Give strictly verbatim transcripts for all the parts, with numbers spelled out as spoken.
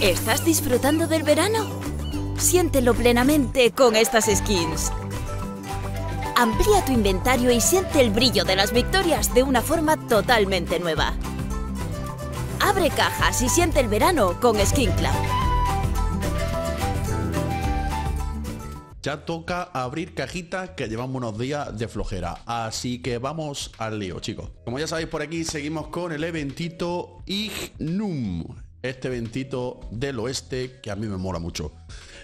¿Estás disfrutando del verano? Siéntelo plenamente con estas skins. Amplía tu inventario y siente el brillo de las victorias de una forma totalmente nueva. Abre cajas y siente el verano con Skin Club. Ya toca abrir cajitas, que llevamos unos días de flojera. Así que vamos al lío, chicos. Como ya sabéis, por aquí seguimos con el eventito Hignum. Este eventito del oeste que a mí me mola mucho.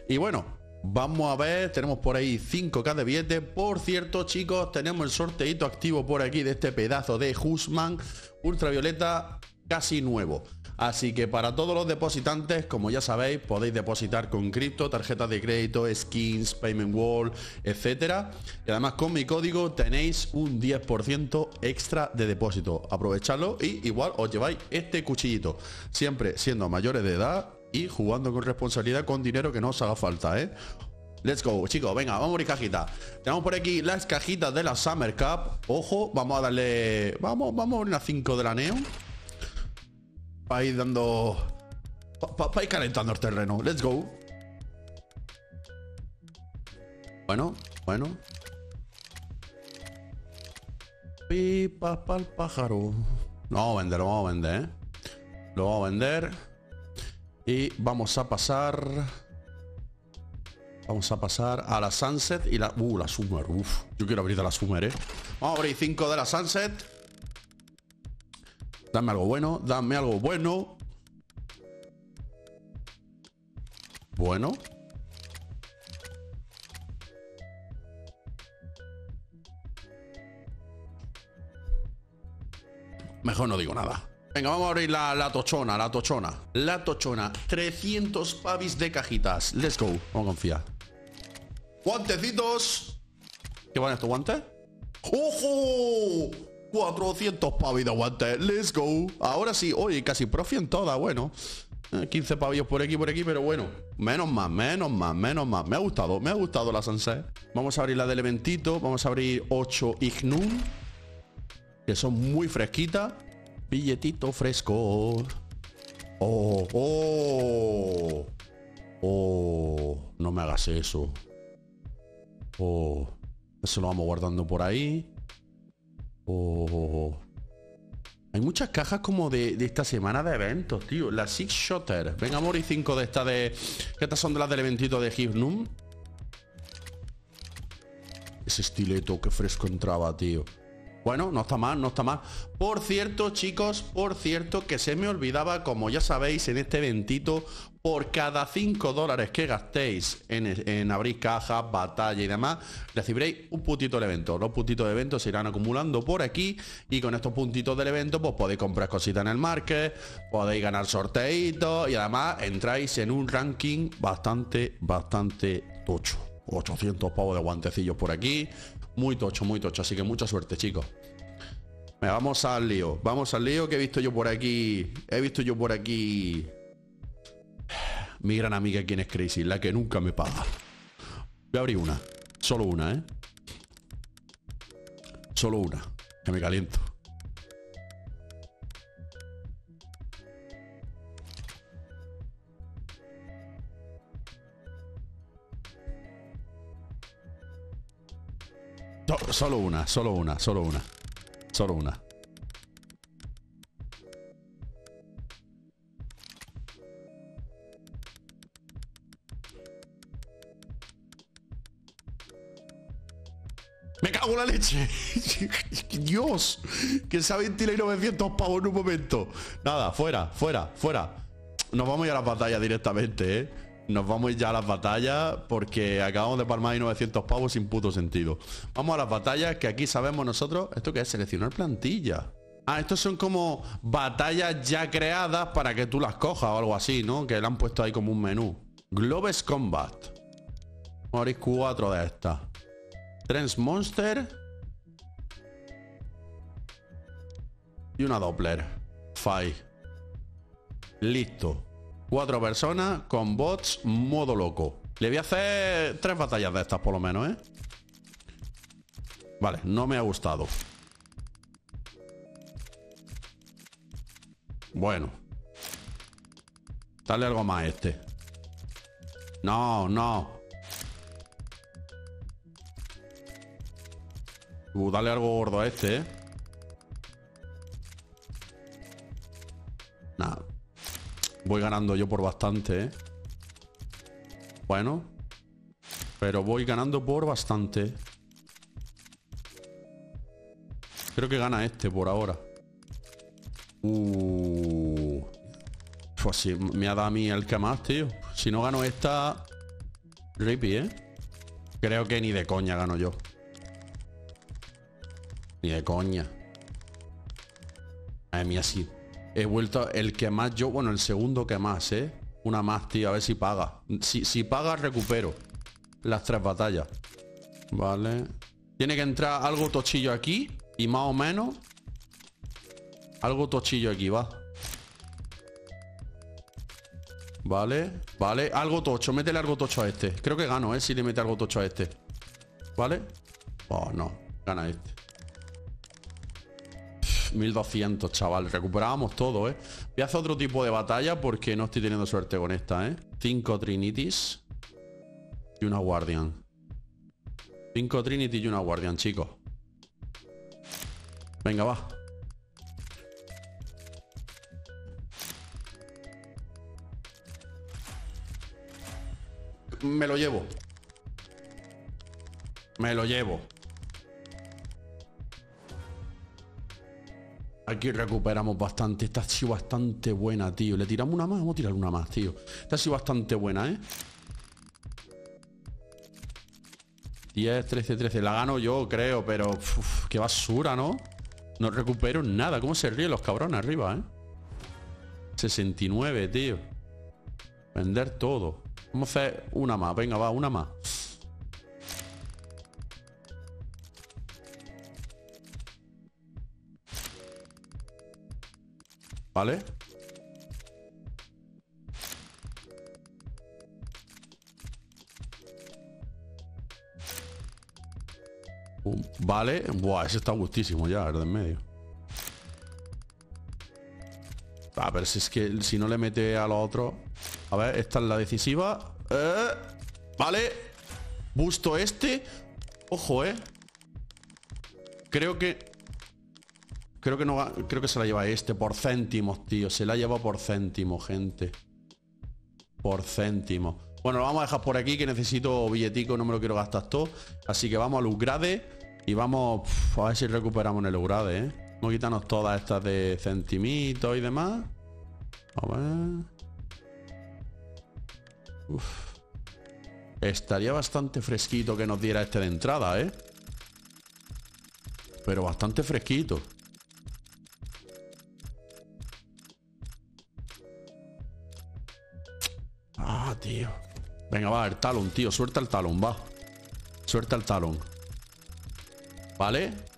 Y bueno, vamos a ver, tenemos por ahí cinco K de billetes. Por cierto, chicos, tenemos el sorteito activo por aquí de este pedazo de Husman Ultravioleta casi nuevo. Así que para todos los depositantes, como ya sabéis, podéis depositar con cripto, tarjetas de crédito, skins, payment wall, etcétera. Y además con mi código tenéis un diez por ciento extra de depósito. Aprovechadlo y igual os lleváis este cuchillito. Siempre siendo mayores de edad y jugando con responsabilidad, con dinero que no os haga falta, ¿eh? Let's go, chicos, venga, vamos a abrir cajita. Tenemos por aquí las cajitas de la Summer Cup. Ojo, vamos a darle... Vamos, vamos a abrir las cinco de la Neon. Para ir dando... Para pa, pa ir calentando el terreno. Let's go. Bueno, bueno. Pipa para el pájaro. Lo vamos a vender, lo vamos a vender, ¿eh? Lo vamos a vender. Y vamos a pasar... Vamos a pasar a la Sunset y la... Uh, la Summer, uff. Yo quiero abrir de la Summer, ¿eh? Vamos a abrir cinco de la Sunset. Dame algo bueno, dame algo bueno. Bueno. Mejor no digo nada. Venga, vamos a abrir la, la tochona, la tochona. La tochona, trescientos pavis de cajitas. Let's go, vamos a confiar. Guantecitos. ¿Qué van estos guantes? ¡Ojo! cuatrocientos pavillos de guantes, let's go. Ahora sí, hoy casi profi en todas, bueno. quince pavillos por aquí, por aquí, pero bueno. Menos más, menos más, menos más. Me ha gustado, me ha gustado la Sunset. Vamos a abrir la del Elementito, vamos a abrir ocho Hignum, que son muy fresquitas. Billetito fresco. Oh, oh. Oh, no me hagas eso. Oh. Eso lo vamos guardando por ahí. Oh, oh, oh. Hay muchas cajas como de, de esta semana de eventos, tío. La Six Shotter. Venga, morir cinco de estas de... Estas son de las del eventito de Hignum. Ese estileto que fresco entraba, tío. Bueno, no está mal, no está mal. Por cierto, chicos, por cierto, que se me olvidaba, como ya sabéis, en este eventito, por cada cinco dólares que gastéis en, en abrir cajas, batalla y demás, recibiréis un puntito del evento. Los puntitos de evento se irán acumulando por aquí y con estos puntitos del evento pues podéis comprar cositas en el market, podéis ganar sorteitos y además entráis en un ranking bastante, bastante tocho. ochocientos pavos de guantecillos por aquí. Muy tocho, muy tocho. Así que mucha suerte, chicos. Venga, vamos al lío. Vamos al lío que he visto yo por aquí. He visto yo por aquí... Mi gran amiga, quien es Crazy, la que nunca me paga. Voy a abrir una. Solo una, ¿eh? Solo una. Que me caliento. So, solo una, solo una, solo una. Solo una. ¡Me cago en la leche! ¡Dios! Que se ha ventilado novecientos pavos en un momento. Nada, fuera, fuera, fuera. Nos vamos ya a las batallas directamente, ¿eh? Nos vamos ya a las batallas porque acabamos de palmar ahí novecientos pavos sin puto sentido. Vamos a las batallas, que aquí sabemos nosotros... ¿Esto qué es? Seleccionar plantilla. Ah, estos son como batallas ya creadas para que tú las cojas o algo así, ¿no? Que le han puesto ahí como un menú. Globes Combat. Vamos a abrir cuatro de estas. Transmonster y una Doppler. Fai. Listo. Cuatro personas con bots modo loco. Le voy a hacer tres batallas de estas por lo menos, ¿eh? Vale, no me ha gustado. Bueno. Dale algo más a este. No, no. Uh, dale algo gordo a este, ¿eh? Nada. Voy ganando yo por bastante, ¿eh? Bueno. Pero voy ganando por bastante. Creo que gana este por ahora. Uh. Pues sí, me ha dado a mí el que más, tío. Si no gano esta... Rippy, ¿eh? Creo que ni de coña gano yo. Ni de coña. A mí así. He vuelto el que más yo... Bueno, el segundo que más, ¿eh? Una más, tío. A ver si paga. Si, si paga, recupero las tres batallas. Vale. Tiene que entrar algo tochillo aquí. Y más o menos... Algo tochillo aquí, va. Vale, vale, algo tocho. Métele algo tocho a este. Creo que gano, ¿eh? Si le mete algo tocho a este. ¿Vale? Oh, no. Gana este. Pff, mil doscientos, chaval. Recuperábamos todo, ¿eh? Voy a hacer otro tipo de batalla porque no estoy teniendo suerte con esta, ¿eh? Cinco Trinities y una Guardian. Cinco Trinity y una Guardian, chicos. Venga, va. Me lo llevo. Me lo llevo. Aquí recuperamos bastante. Esta ha sido bastante buena, tío. ¿Le tiramos una más? Vamos a tirar una más, tío. Esta ha sido bastante buena, ¿eh? diez, trece, trece. La gano yo, creo, pero... Uf, qué basura, ¿no? No recupero nada. ¿Cómo se ríen los cabrones arriba, eh? sesenta y nueve, tío. Vender todo. Vamos a hacer una más. Venga, va, una más. ¿Vale? Uh, vale. Buah, ese está gustísimo ya, el de en medio. Ah, pero si es que si no le mete a los otros... A ver, esta es la decisiva. eh, Vale. Busto este. Ojo, eh Creo que Creo que no Creo que se la lleva este por céntimos, tío. Se la lleva por céntimos, gente. Por céntimos. Bueno, lo vamos a dejar por aquí, que necesito billetico. No me lo quiero gastar todo. Así que vamos al Upgrade. Y vamos pff, a ver si recuperamos el Upgrade, eh Vamos a quitarnos todas estas de centimitos y demás. A ver. Uf. Estaría bastante fresquito que nos diera este de entrada, ¿eh? Pero bastante fresquito. Ah, tío. Venga, va, el Talon, tío. Suelta el Talon, va. Suelta el Talon. ¿Vale?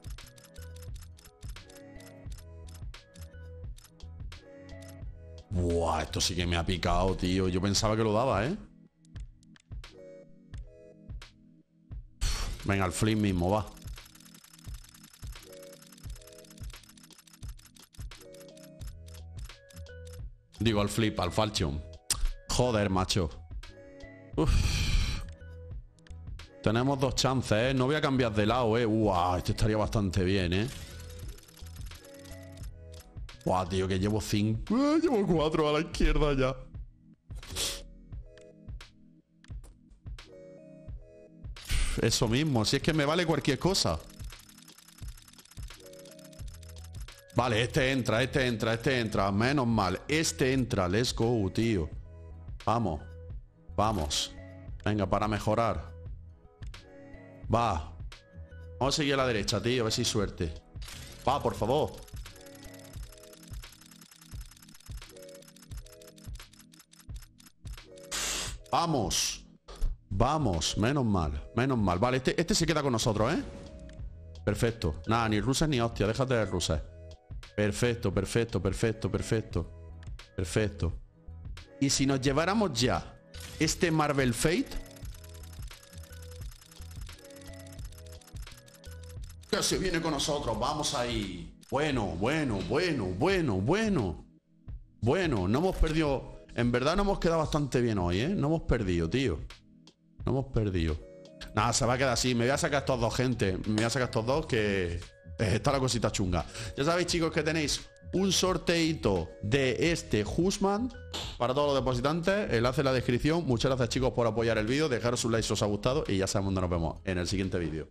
Buah, esto sí que me ha picado, tío. Yo pensaba que lo daba, ¿eh? Uf, venga, el flip mismo, va. Digo, al flip, al falchion. Joder, macho. Uf. Tenemos dos chances, ¿eh? No voy a cambiar de lado, ¿eh? Buah, esto estaría bastante bien, ¿eh? Buah, tío, que llevo cinco. Uh, llevo cuatro a la izquierda ya. Eso mismo, si es que me vale cualquier cosa. Vale, este entra, este entra, este entra. Menos mal, este entra. Let's go, tío. Vamos, vamos. Venga, para mejorar. Va. Vamos a seguir a la derecha, tío, a ver si hay suerte. Va, por favor. Vamos, vamos, menos mal, menos mal. Vale, este, este se queda con nosotros, ¿eh? Perfecto, nada, ni rusas ni hostia, déjate de rusas. Perfecto, perfecto, perfecto, perfecto. Perfecto. Y si nos lleváramos ya este Marvel Fate. Que se viene con nosotros, vamos ahí. Bueno, bueno, bueno, bueno, bueno. Bueno, no hemos perdido... En verdad nos hemos quedado bastante bien hoy, ¿eh? No hemos perdido, tío. No hemos perdido. Nada, se va a quedar así. Me voy a sacar estos dos, gente. Me voy a sacar estos dos que... está la cosita chunga. Ya sabéis, chicos, que tenéis un sorteito de este Husman para todos los depositantes. Enlace en la descripción. Muchas gracias, chicos, por apoyar el vídeo. Dejaros un like si os ha gustado. Y ya sabemos dónde nos vemos en el siguiente vídeo.